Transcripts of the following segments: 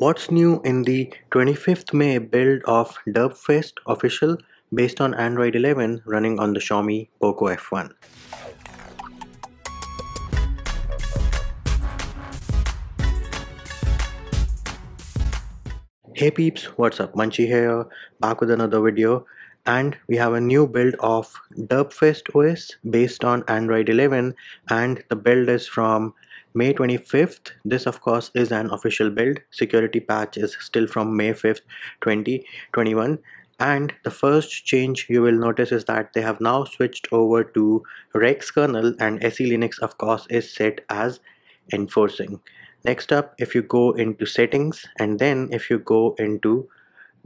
What's new in the 25th May build of Derbfest Official based on Android 11 running on the Xiaomi POCO F1? Hey peeps, what's up? Munchie here, back with another video, and we have a new build of Derbfest OS based on Android 11, and the build is from May 25th. This of course is an official build. Security patch is still from May 5th, 2021. And the first change you will notice is that they have now switched over to Rex kernel, and SE Linux of course is set as enforcing. Next up, if you go into settings and then if you go into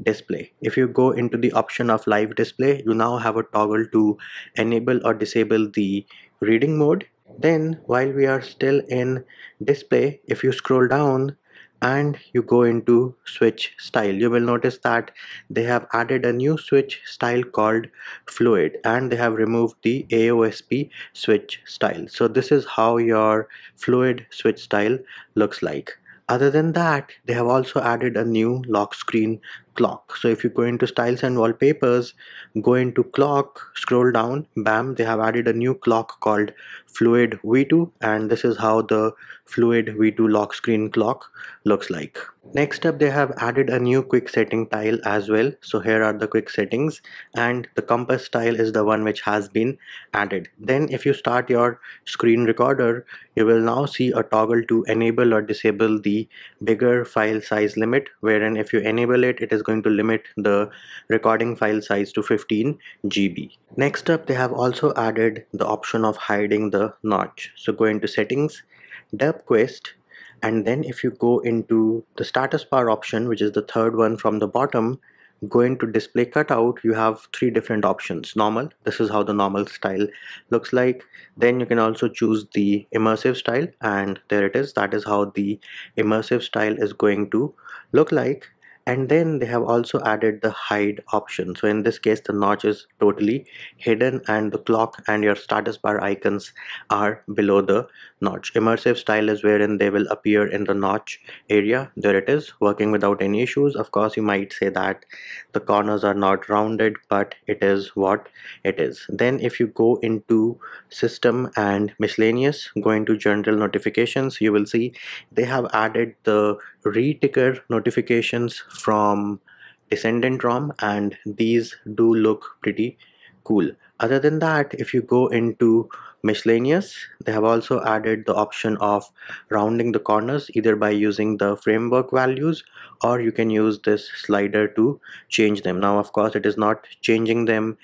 display, if you go into the option of live display, you now have a toggle to enable or disable the reading mode. Then while we are still in display, if you scroll down and you go into switch style, you will notice that they have added a new switch style called fluid, and they have removed the AOSP switch style. So this is how your fluid switch style looks like. Other than that, they have also added a new lock screen clock. So if you go into styles and wallpapers, go into clock, scroll down, bam, they have added a new clock called Fluid V2, and this is how the Fluid V2 lock screen clock looks like. Next up, they have added a new quick setting tile as well. So here are the quick settings, and the compass tile is the one which has been added. Then if you start your screen recorder, you will now see a toggle to enable or disable the bigger file size limit, wherein if you enable it, it is going to limit the recording file size to 15 GB. Next up, they have also added the option of hiding the notch. So go into settings, Derbquest, and then if you go into the status bar option, which is the third one from the bottom, go into display cutout. You have three different options. Normal, this is how the normal style looks like. Then you can also choose the immersive style, and there it is. That is how the immersive style is going to look like. And then they have also added the hide option. So in this case, the notch is totally hidden and the clock and your status bar icons are below the notch. Immersive style is wherein they will appear in the notch area. There it is, working without any issues. Of course, you might say that the corners are not rounded, but it is what it is. Then if you go into system and miscellaneous, go into general notifications, you will see they have added the reticker notifications from Descendant ROM, and these do look pretty cool. Other than that, if you go into miscellaneous, they have also added the option of rounding the corners, either by using the framework values, or you can use this slider to change them. Now of course, it is not changing them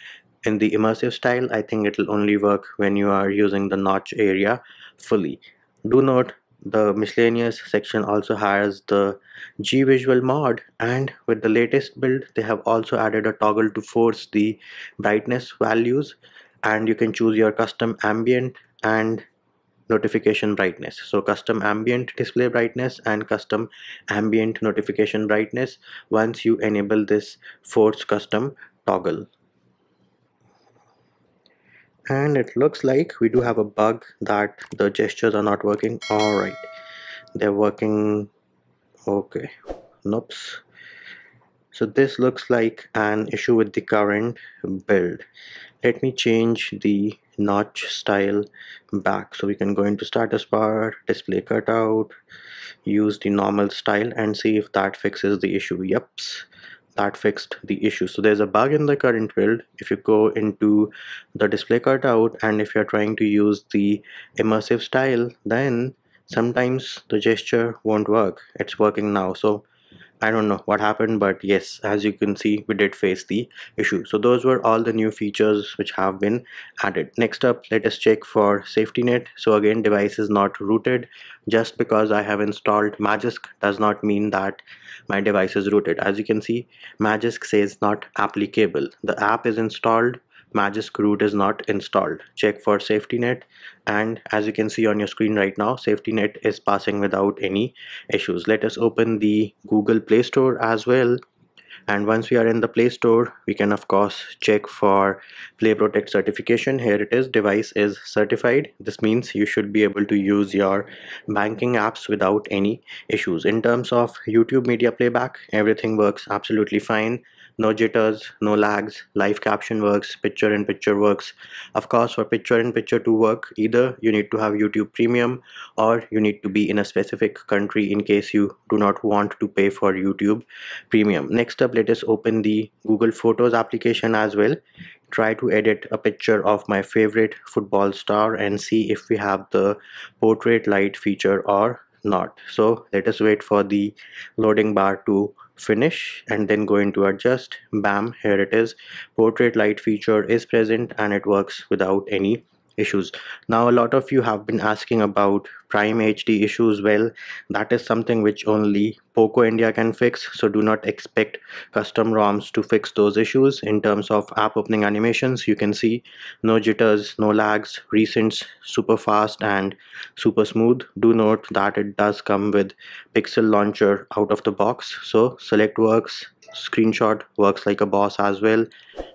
in the immersive style. I think it will only work when you are using the notch area fully. Do note, the miscellaneous section also has the G-Visual mod, and with the latest build, they have also added a toggle to force the brightness values, and you can choose your custom ambient and notification brightness. So custom ambient display brightness and custom ambient notification brightness once you enable this force custom toggle. And it looks like we do have a bug that the gestures are not working. All right, they're working. Okay, nope. So this looks like an issue with the current build. Let me change the notch style back. So we can go into status bar, display cutout, use the normal style, and see if that fixes the issue. Yups, that fixed the issue. So there's a bug in the current build. If you go into the display cutout, and if you're trying to use the immersive style, then sometimes the gesture won't work. It's working now, so I don't know what happened, but yes, as you can see, we did face the issue. So those were all the new features which have been added. Next up, let us check for safety net. So again, device is not rooted. Just because I have installed Magisk does not mean that my device is rooted. As you can see, Magisk says not applicable. The app is installed, Magisk root is not installed. Check for safety net, and as you can see on your screen right now, safety net is passing without any issues. Let us open the Google Play Store as well. And once we are in the Play Store, we can of course check for Play Protect certification. Here it is, device is certified. This means you should be able to use your banking apps without any issues. In terms of YouTube media playback, everything works absolutely fine. No jitters, no lags, live caption works, picture-in-picture works. Of course, for picture-in-picture to work, either you need to have YouTube Premium or you need to be in a specific country in case you do not want to pay for YouTube Premium. Next up, let us open the Google Photos application as well. Try to edit a picture of my favorite football star and see if we have the portrait light feature or not. So let us wait for the loading bar to finish and then go into adjust. Bam, here it is. Portrait light feature is present and it works without any issues. Now a lot of you have been asking about Prime HD issues. Well, that is something which only POCO India can fix, so do not expect custom ROMs to fix those issues. In terms of app opening animations, you can see no jitters, no lags, resyncs super fast and super smooth. Do note that it does come with Pixel Launcher out of the box, so select works, screenshot works like a boss as well.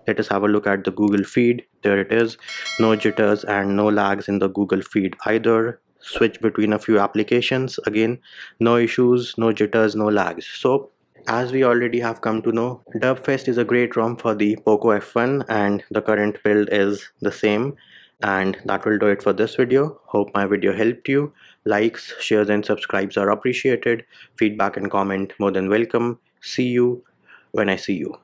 Let us have a look at the Google feed. There it is, no jitters and no lags in the Google feed either. Switch between a few applications, again no issues, no jitters, no lags. So as we already have come to know, Dubfest is a great ROM for the POCO F1 and the current build is the same. And that will do it for this video. Hope my video helped you. Likes, shares and subscribes are appreciated. Feedback and comment more than welcome. See you when I see you.